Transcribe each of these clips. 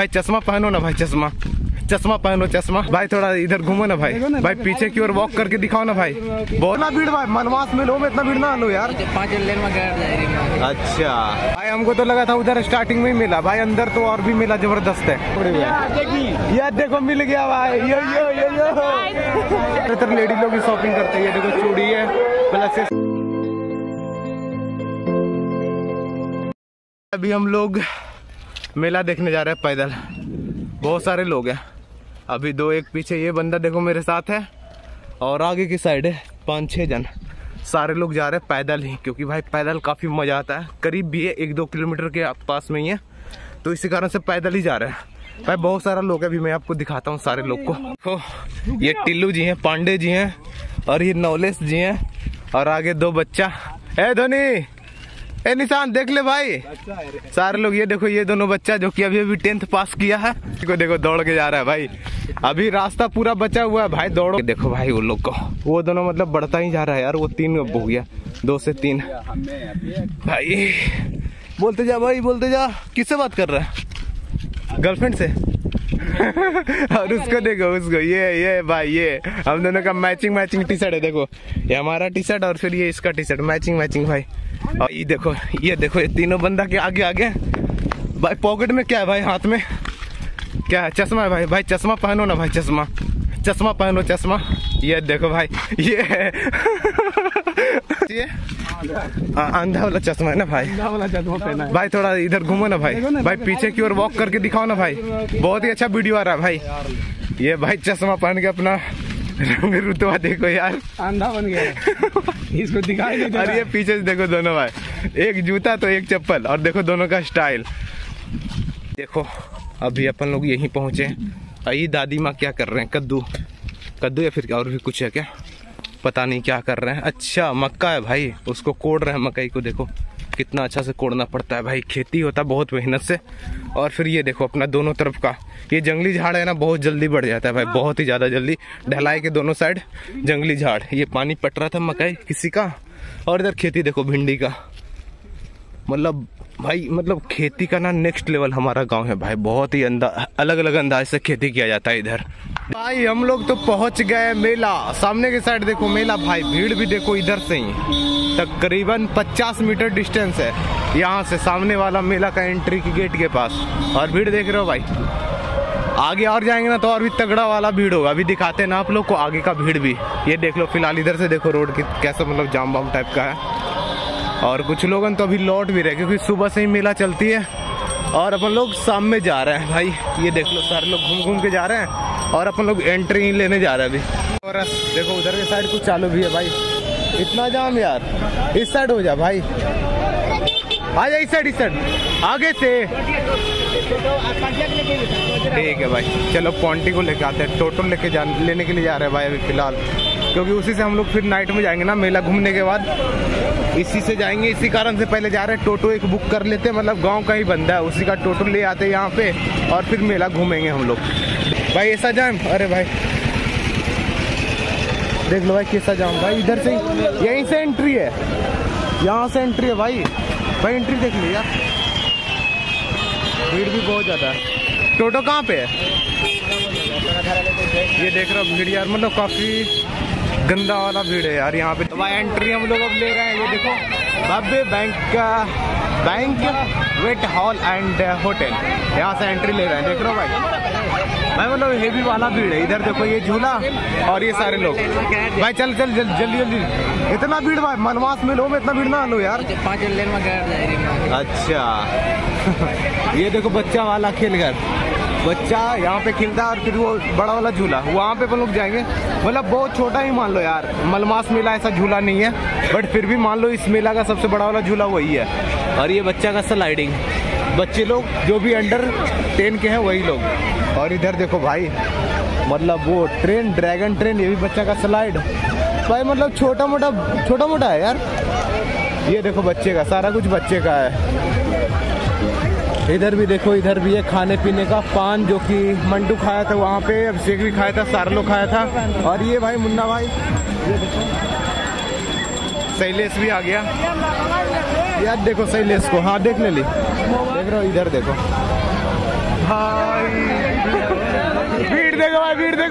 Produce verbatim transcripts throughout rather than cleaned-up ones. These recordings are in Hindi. भाई चश्मा पहनो ना भाई, चश्मा चश्मा पहनो चश्मा भाई, थोड़ा इधर घूमो ना भाई, भाई पीछे की ओर वॉक करके दिखाओ ना भाई। बहुत ना भीड़ भाई, मनवास में लो में इतना भीड़ ना लो यार। अच्छा भाई हमको तो लगा था उधर स्टार्टिंग में मिला भाई, अंदर तो और भी मेला जबरदस्त है। यार देखो मिल गया भाई, ज्यादातर लेडी लोग भी शॉपिंग करते है। देखो चूड़ी है प्लस। अभी हम लोग मेला देखने जा रहे हैं पैदल, बहुत सारे लोग हैं। अभी दो एक पीछे ये बंदा देखो मेरे साथ है और आगे की साइड है पाँच छः जन, सारे लोग जा रहे हैं पैदल ही, क्योंकि भाई पैदल काफ़ी मज़ा आता है। करीब भी है, एक दो किलोमीटर के आसपास में ही है, तो इसी कारण से पैदल ही जा रहे हैं भाई। बहुत सारा लोग है, अभी मैं आपको दिखाता हूँ सारे लोग को। ओ, ये टिल्लू जी हैं, पांडे जी हैं और ये नौलेश जी हैं और आगे दो बच्चा है। धोनी ए निशान देख ले भाई, सारे लोग। ये देखो ये दोनों बच्चा जो कि अभी अभी टेंथ पास किया है, देखो देखो दौड़ के जा रहा है भाई। अभी रास्ता पूरा बचा हुआ है भाई, दौड़ो। देखो भाई वो लोग को, वो दोनों मतलब बढ़ता ही जा रहा है यार। वो तीन अब हो गया, दो से तीन भाई। बोलते जा भाई, बोलते जा। किससे बात कर रहा है? गर्लफ्रेंड से। और उसको देखो, उसको ये ये भाई, ये हम दोनों का मैचिंग मैचिंग टी शर्ट है। देखो ये हमारा टी शर्ट और फिर ये इसका टी शर्ट, मैचिंग मैचिंग भाई। और ये देखो ये देखो ये तीनों बंदा के आगे आगे भाई। पॉकेट में क्या है भाई, हाथ में क्या है? चश्मा है भाई। भाई चश्मा पहनो ना भाई, चश्मा चश्मा पहनो चश्मा। ये देखो भाई ये ये अंधा वाला चश्मा है ना भाई, अंधा वाला चश्मा पहना है भाई। थोड़ा इधर घूमो ना भाई, भाई पीछे की ओर वॉक करके दिखाओ ना भाई। बहुत ही अच्छा वीडियो आ रहा है भाई। ये भाई चश्मा पहन के अपना रंग रुतवा देखो यार, अंधा बन गया इसको दिखाई नहीं। और ये पीछे से देखो दोनों भाई, एक जूता तो एक चप्पल, और देखो दोनों का स्टाइल। देखो अभी अपन लोग यहीं पहुंचे। ये दादी माँ क्या कर रहे हैं? कद्दू कद्दू या फिर और भी कुछ है क्या, पता नहीं क्या कर रहे हैं। अच्छा मक्का है भाई, उसको कोड़ रहे हैं, मकई को। देखो कितना अच्छा से कोड़ना पड़ता है भाई, खेती होता बहुत मेहनत से। और फिर ये देखो अपना दोनों तरफ का ये जंगली झाड़ है ना, बहुत जल्दी बढ़ जाता है भाई, बहुत ही ज़्यादा जल्दी। ढलाई के दोनों साइड जंगली झाड़। ये पानी पट रहा था मकई किसी का, और इधर खेती देखो भिंडी का। मतलब भाई मतलब खेती का ना नेक्स्ट लेवल हमारा गांव है भाई, बहुत ही अलग अलग अंदाज से खेती किया जाता है इधर। भाई हम लोग तो पहुंच गए मेला, सामने के साइड देखो मेला भाई। भीड़ भी देखो इधर से ही तकरीबन पचास मीटर डिस्टेंस है यहाँ से, सामने वाला मेला का एंट्री के गेट के पास। और भीड़ देख रहे हो भाई, आगे और जाएंगे ना तो और भी तगड़ा वाला भीड़ होगा। अभी दिखाते हैं ना आप लोग को आगे का भीड़ भी। ये देख लो फिलहाल इधर से देखो रोड की कैसा मतलब जाम वाम टाइप का है। और कुछ लोगन तो अभी लौट भी रहे, क्योंकि सुबह से ही मेला चलती है और अपन लोग शाम में जा रहे हैं भाई। ये देख लो सारे लोग घूम घूम के जा रहे हैं और अपन लोग एंट्री ही लेने जा रहे हैं अभी। और देखो उधर के साइड कुछ चालू भी है भाई। इतना जाम यार, इस साइड हो जा भाई, आ जा इस साइड, इस साइड आगे से। ठीक है भाई चलो पॉन्टी को लेके आते हैं, टोटो लेके जा लेने के लिए जा रहे हैं भाई अभी फिलहाल, क्योंकि उसी से हम लोग फिर नाइट में जाएंगे ना मेला घूमने के बाद, इसी से जाएंगे। इसी कारण से पहले जा रहे हैं, टोटो एक बुक कर लेते हैं, मतलब गांव का ही बंदा है, उसी का टोटो ले आते हैं यहाँ पे और फिर मेला घूमेंगे हम लोग भाई। ऐसा जाम, अरे भाई देख लो भाई कैसा जाम भाई। इधर से यहीं से एंट्री है, यहाँ से एंट्री है भाई। भाई एंट्री देख ली यार, भीड़ भी बहुत ज़्यादा है। टोटो कहाँ पे है? ये देख रहा भीड़ यार, मतलब काफ़ी गंदा वाला भीड़ है यार यहाँ पे। तो भाई एंट्री हम लोग अब ले रहे हैं। ये देखो भव्य बैंक का banquet hall and hotel, यहाँ से एंट्री ले रहे हैं। देख रहे हो भाई भाई मतलब हेवी वाला भीड़ है। इधर देखो ये झूला और ये सारे लोग भाई। चल चल जल्दी जल्दी जल्दी, इतना भीड़ भाई मनवास में लो में इतना भीड़ ना लो यार। अच्छा ये देखो बच्चा वाला खेलकर, बच्चा यहाँ पे खेलता है और फिर वो बड़ा वाला झूला वहाँ पे अपन लोग जाएंगे। मतलब बहुत छोटा ही मान लो यार, मलमास मेला ऐसा झूला नहीं है, बट फिर भी मान लो इस मेला का सबसे बड़ा वाला झूला वही है। और ये बच्चा का स्लाइडिंग, बच्चे लोग जो भी अंडर टेन के हैं वही लोग। और इधर देखो भाई मतलब वो ट्रेन, ड्रैगन ट्रेन, ये भी बच्चा का स्लाइड भाई। मतलब छोटा मोटा छोटा मोटा है यार। ये देखो बच्चे का सारा कुछ बच्चे का है। इधर भी देखो, इधर भी है खाने पीने का, पान जो कि मंटू खाया था वहाँ पे, अभिषेक भी खाया था, सारे लोग खाया था। और ये भाई मुन्ना भाई, ये देखो शैलेश भी आ गया यार। देखो शैलेश को, हाँ देख ले ली, देख रहे हो। इधर देखो हाँ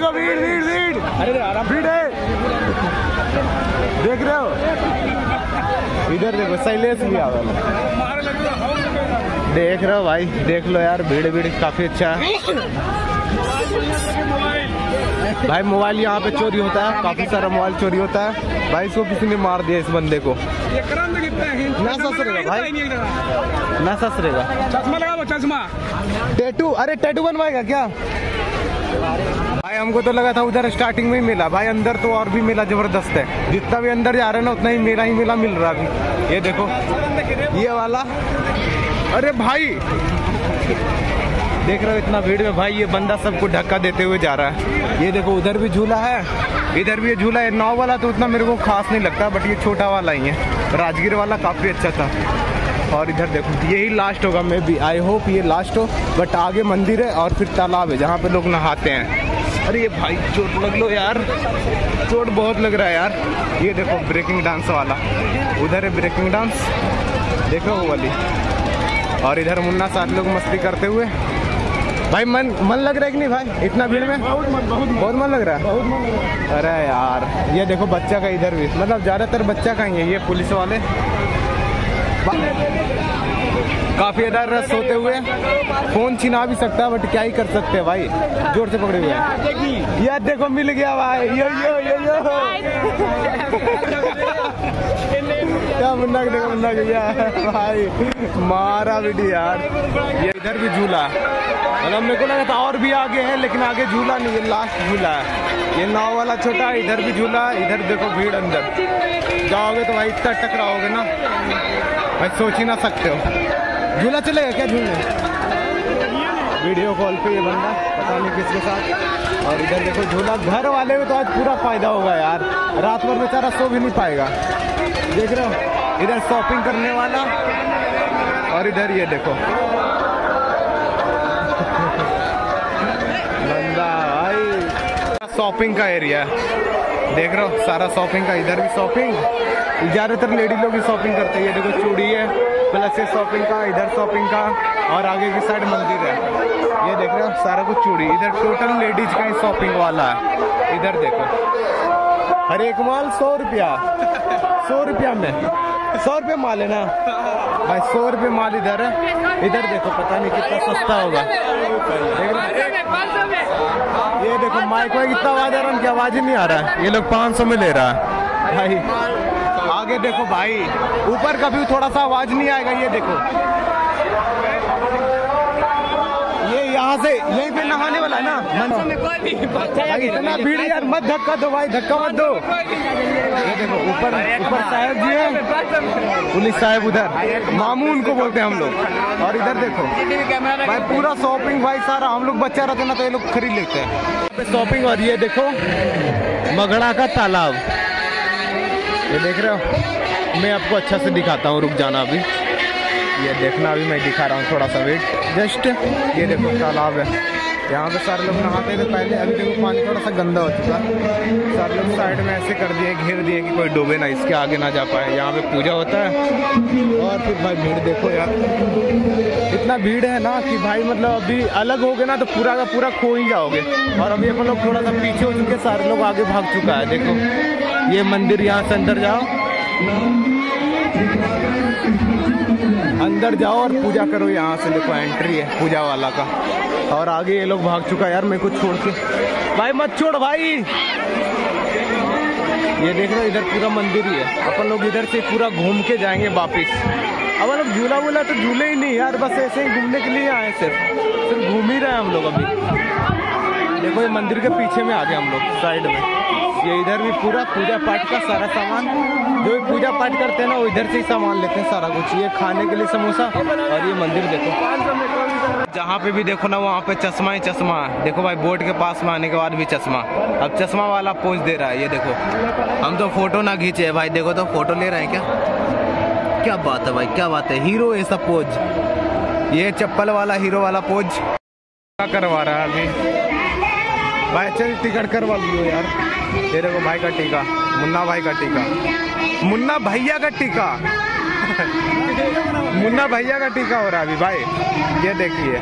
देखो भीड़ भीड़ भीड़ भीड़ है, देख रहे हो। इधर देखो शैलेश भी आ रहा, देख रहे हो भाई। देख लो यार भीड़ भीड़ काफी अच्छा है भाई। मोबाइल यहाँ पे चोरी होता है, काफी सारा मोबाइल चोरी होता है भाई। इसको किसी ने मार दिया, इस बंदे को ना ससरेगा भाई, ना ससरेगा। चश्मा लगा वो चश्मा, टैटू। अरे टैटू बनवाएगा क्या भाई? हमको तो लगा था उधर स्टार्टिंग में ही मेला भाई, अंदर तो और भी मेला जबरदस्त है। जितना भी अंदर जा रहे ना उतना ही मेला ही मेला मिल रहा अभी। ये देखो ये वाला, अरे भाई देख रहे हो इतना भीड़ में भाई, ये बंदा सबको धक्का देते हुए जा रहा है। ये देखो उधर भी झूला है, इधर भी झूला है। नाव वाला तो उतना मेरे को खास नहीं लगता, बट ये छोटा वाला ही है। राजगीर वाला काफी अच्छा था। और इधर देखो यही लास्ट होगा मे बी, आई होप ये लास्ट हो। बट आगे मंदिर है और फिर तालाब है जहाँ पे लोग नहाते हैं। अरे ये भाई चोट लग लो यार, चोट बहुत लग रहा है यार। ये देखो ब्रेकिंग डांस वाला, उधर है ब्रेकिंग डांस, देखो वो वाली। और इधर मुन्ना साथ लोग मस्ती करते हुए भाई। मन मन लग रहा है कि नहीं भाई इतना भीड़ में? बहुत मन, बहुत मन, बहुत मन लग रहा है। अरे यार ये देखो बच्चा का, इधर भी मतलब ज़्यादातर बच्चा का ही है। ये पुलिस वाले काफी डर रस होते हुए, फोन छिना भी सकता है बट क्या ही कर सकते हैं भाई। जोर से पकड़े हुए, यार देखो मिल गया भाई। यो यो यो यो क्या मुन्ना देखो, मुन्ना गया भाई, मारा बेटी यार। ये इधर भी झूला, मतलब मेरे को लगा था और भी आगे है लेकिन आगे झूला नहीं, ये लास्ट झूला है। ये नाव वाला छोटा है, इधर भी झूला। इधर देखो भीड़, अंदर जाओगे तो भाई इतना टकराओगे ना भाई, सोच ही ना सकते हो। झूला चलेगा क्या? झूले वीडियो कॉल पे ये बंदा पता नहीं किसके साथ। और इधर देखो झूला, घर वाले में तो आज पूरा फायदा होगा यार, रात भर बेचारा सो भी नहीं पाएगा। देख रहे हो इधर शॉपिंग करने वाला, और इधर ये देखो शॉपिंग का एरिया है। देख रहे हो सारा शॉपिंग का, इधर भी शॉपिंग, ज़्यादातर लेडी लोग ही शॉपिंग करते हैं। ये देखो चूड़ी है, प्लस ये शॉपिंग का, इधर शॉपिंग का, और आगे की साइड मंदिर है। ये देख रहे हो सारा कुछ चूड़ी, इधर टोटल लेडीज का ही शॉपिंग वाला है। इधर देखो हर एक माल सौ रुपया, सौ रुपया में सौ रुपये माल है ना भाई, सौ रुपये माल इधर है। इधर देखो पता नहीं कितना सस्ता होगा। ये देखो माइक में कितना आवाज आ रहा है, उनकी आवाज ही नहीं आ रहा है। ये लोग पाँच सौ में ले रहा है भाई। आगे देखो भाई ऊपर का भी थोड़ा सा आवाज नहीं आएगा। ये देखो ये यहाँ से यहीं पे नहाने वाला है ना, इतना भीड़ यार, मत धक्का दो भाई, धक्का मत दो। ये देखो ऊपर ऊपर साहब जी है, पुलिस साहब, उधर मामू उनको बोलते हैं हम लोग। और इधर देखो भाई पूरा शॉपिंग भाई, सारा हम लोग बच्चा रहते ना तो ये लोग खरीद लेते हैं शॉपिंग। और ये देखो मगड़ा का तालाब, ये देख रहे हो। मैं आपको अच्छा से दिखाता हूँ, रुक जाना अभी, ये देखना अभी मैं दिखा रहा हूँ, थोड़ा सा वेट जस्ट। ये देखो तालाब है, यहाँ पे सारे लोग नहाते थे पहले। अभी देखो पानी थोड़ा सा गंदा हो चुका, सारे लोग साइड में ऐसे कर दिए, घेर दिए कि कोई डूबे ना, इसके आगे ना जा पाए। यहाँ पे पूजा होता है। और फिर भाई भीड़ देखो यार, इतना भीड़ है ना कि भाई मतलब अभी अलग हो गए ना तो पूरा का पूरा खो ही जाओगे। और अभी अपन लोग थोड़ा सा पीछे हो चुके, सारे लोग आगे भाग चुका है। देखो ये मंदिर, यहाँ से अंदर जाओ, अंदर जाओ और पूजा करो। यहाँ से देखो एंट्री है पूजा वाला का, और आगे ये लोग भाग चुका है यार। मेरे को छोड़ के भाई, मत छोड़ भाई। ये देख रहे हो इधर पूरा मंदिर ही है, अपन लोग इधर से पूरा घूम के जाएंगे वापिस। अब लोग झूला वूला तो झूले ही नहीं यार, बस ऐसे ही घूमने के लिए आए, सिर्फ सिर्फ घूम ही रहे हैं हम लोग। अभी देखो ये मंदिर के पीछे में आ गए हम लोग, साइड में। ये इधर भी पूरा पूजा पाठ का सारा सामान, जो भी पूजा पाठ करते हैं ना वो इधर से ही सामान लेते हैं सारा कुछ। ये खाने के लिए समोसा, और ये मंदिर देखो, जहाँ पे भी देखो ना वहाँ पे चश्मा ही चश्मा। देखो भाई बोर्ड के पास में आने के बाद भी चश्मा, अब चश्मा वाला पोज दे रहा है। ये देखो हम तो फोटो ना खींचे भाई, देखो तो फोटो ले रहे हैं क्या, क्या बात है भाई, क्या बात है। हीरो ऐसा पोज, ये चप्पल वाला हीरो वाला पोज क्या करवा रहा है अभी भाई। चल टिकट करवा लियो यार। ये देखो भाई का टीका, मुन्ना भाई का टीका, मुन्ना भैया का टीका मुन्ना भैया का टीका हो रहा है अभी भाई। ये देखिए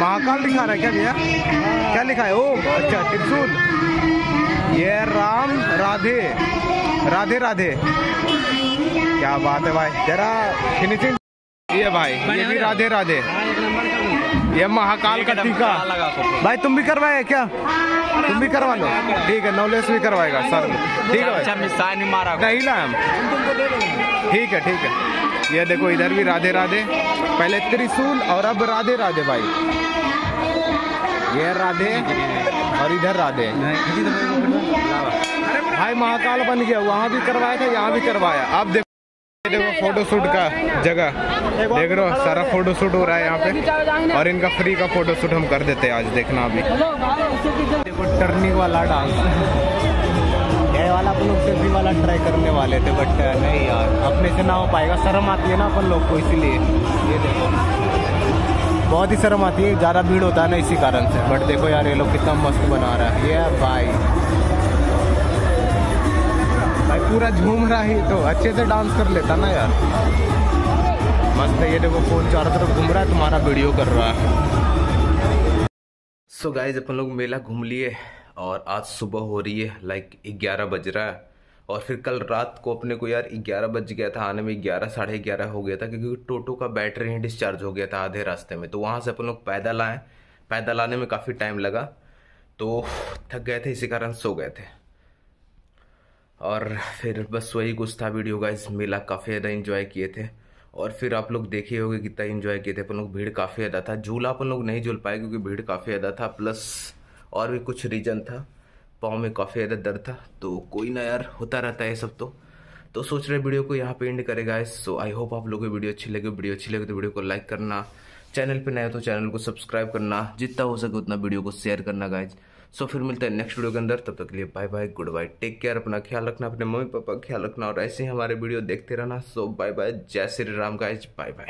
महाकाल लिखा रहा है क्या भैया, क्या लिखा है? ओम, अच्छा त्रिशूल। ये राम, राधे राधे राधे, क्या बात है भाई, जरा फिनिशिंग। ये भाई ये भी राधे राधे, ये महाकाल का टीका भाई। तुम भी करवाए क्या? तुम भी करवा लो, ठीक है। नॉलेज भी करवाएगा सर, ठीक है। अच्छा मिसाइल मारा नहीं ना हम, ठीक है ठीक है। ये देखो इधर भी राधे राधे, पहले त्रिशूल और अब राधे राधे भाई। ये राधे और इधर राधे भाई, महाकाल बन गया। वहाँ भी करवाया था, यहाँ भी करवाया। अब देखो देखो फोटो शूट का जगह देख रहे हो, सारा फोटो शूट हो रहा है यहाँ पे। और इनका फ्री का फोटो शूट हम कर देते हैं आज, देखना। अभी देखो टर्निंग वाला डांस, ये वाला अपन लोग सेल्फी वाला ट्राई करने वाले थे, बट नहीं यार अपने से ना हो पाएगा। शर्म आती है ना अपन लोग को, इसीलिए ये देखो बहुत ही शर्म आती है, ज़्यादा भीड़ होता है ना इसी कारण से। बट देखो यार ये लोग कितना मस्त बना रहा है। ये भाई भाई पूरा झूम रहा है, तो अच्छे से डांस कर लेता ना यार, मस्त है। ये देखो फोन चारों तरफ घूम रहा है, तुम्हारा वीडियो कर रहा है। सो गाइज अपन लोग मेला घूम लिए और आज सुबह हो रही है, लाइक ग्यारह बज रहा है। और फिर कल रात को अपने को यार ग्यारह बज गया था आने में, ग्यारह साढ़े ग्यारह हो गया था, क्योंकि टोटो का बैटरी ही डिस्चार्ज हो गया था आधे रास्ते में। तो वहाँ से अपन लोग पैदल आए, पैदल आने में काफ़ी टाइम लगा, तो थक गए थे, इसी कारण सो गए थे। और फिर बस वही कुछ था वीडियो गाइस। मेला काफ़ी ज़्यादा एंजॉय किए थे, और फिर आप लोग देखे होंगे कितना एंजॉय किए थे अपन लोग। भीड़ काफ़ी ज़्यादा था, झूला अपन लोग नहीं झूल पाए क्योंकि भीड़ काफ़ी ज़्यादा था, प्लस और भी कुछ रीज़न था, पाँव में काफ़ी ज़्यादा दर्द था। तो कोई ना यार, होता रहता है सब। तो तो सोच रहे वीडियो को यहाँ पे एंड करें गाइस। सो आई होप आप लोग को वीडियो अच्छी लगे। वीडियो अच्छी लगे तो वीडियो को लाइक करना, चैनल पर नए हो तो चैनल को सब्सक्राइब करना, जितना हो सके उतना वीडियो को शेयर करना गाइज। सो so, फिर मिलते हैं नेक्स्ट वीडियो के अंदर। तब तक के लिए bye bye, good bye, take care. अपना ख्याल रखना, अपने मम्मी पापा का ख्याल रखना, और ऐसे ही हमारे वीडियो देखते रहना। सो so, बाय बाय, जय Shri Ram guys, bye bye.